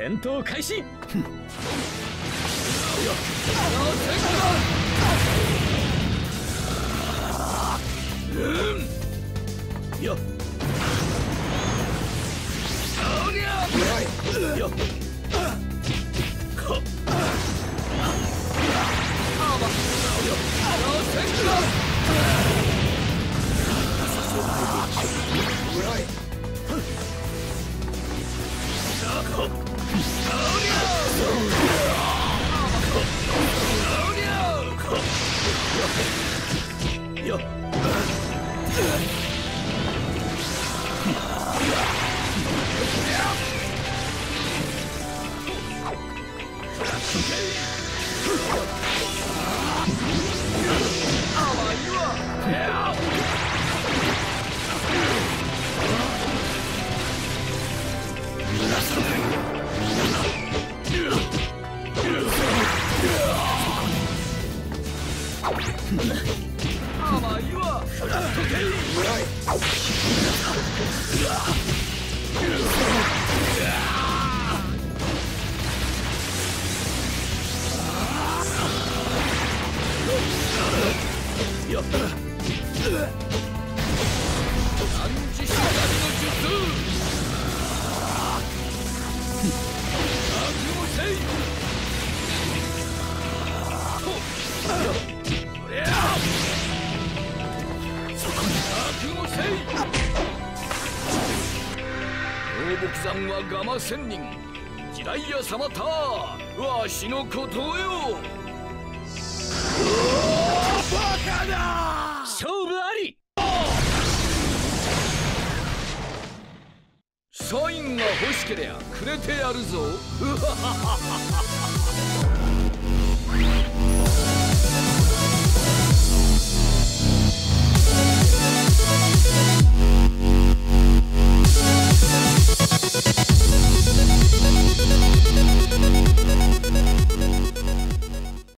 戦闘開始。千人時代や様たわしのことよ。バカだ、勝負あり。サインが欲しけりゃくれてやるぞ。